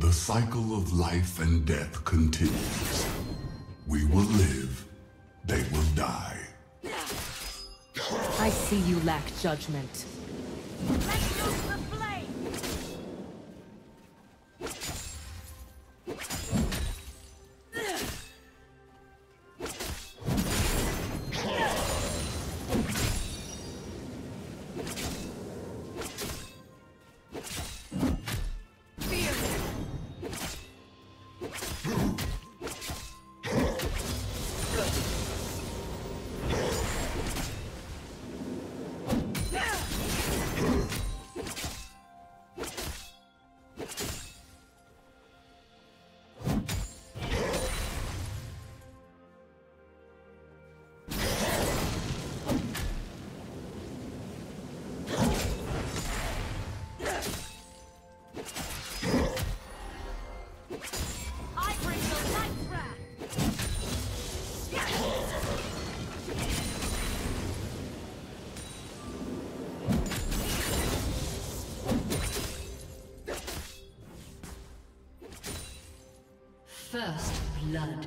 The cycle of life and death continues. We will live, they will die. I see you lack judgment. Let's use the flame! First blood.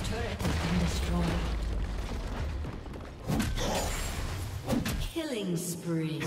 team's turret has been destroyed. Killing spree.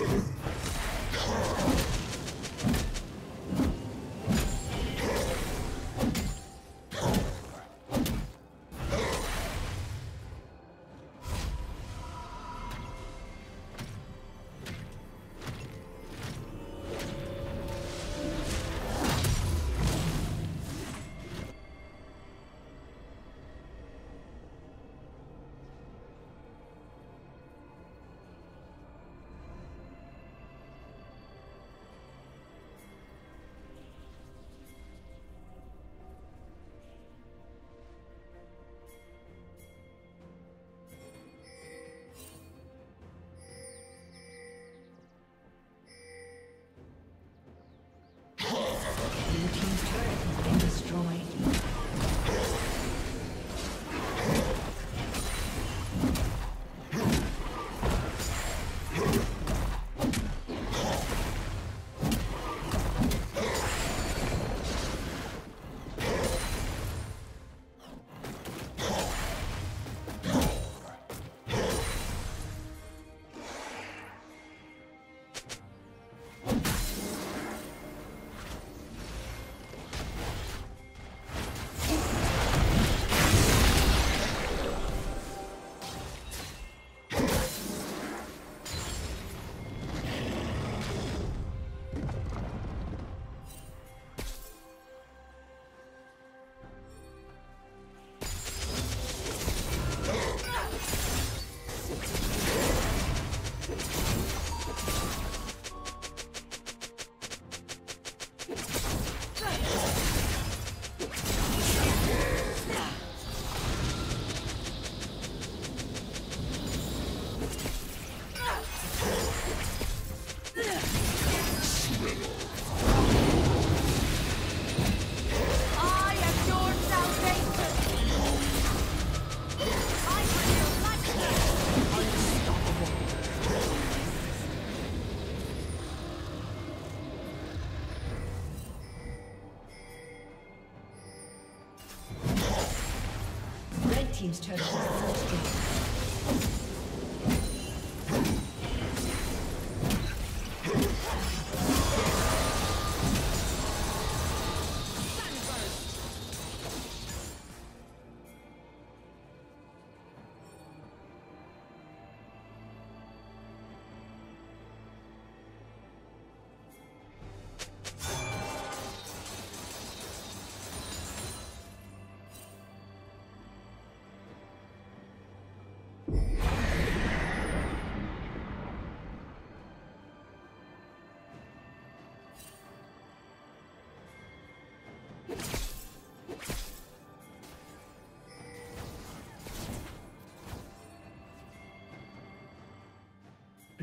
Team's turn.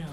kill.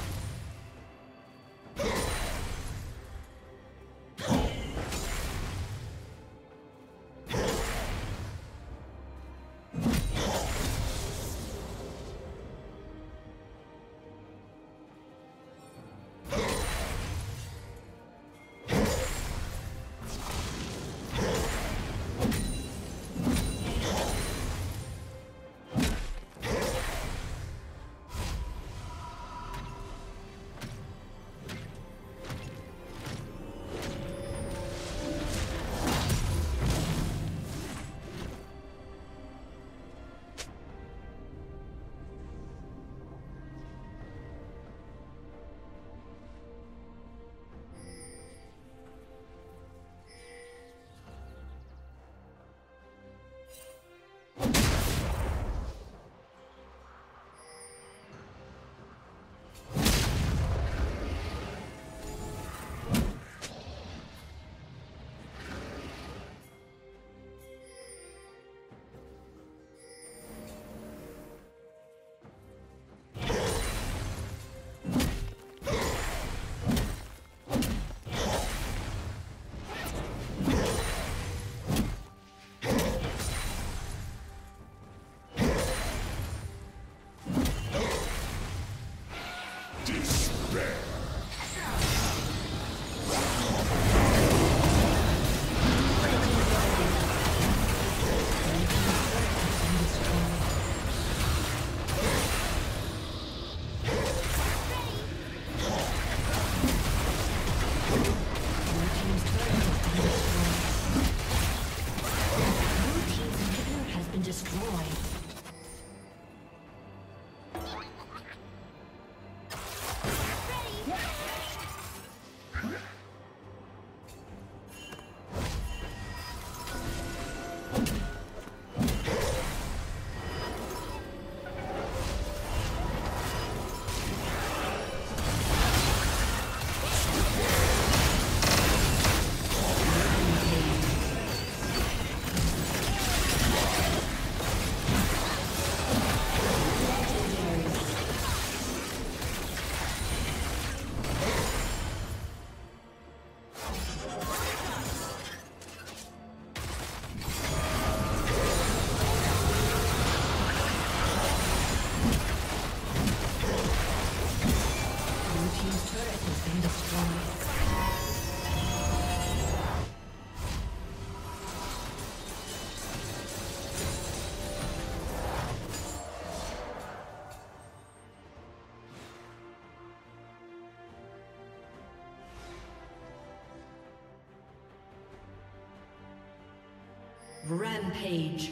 Rampage.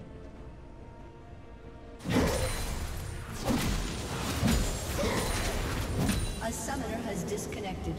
A summoner has disconnected.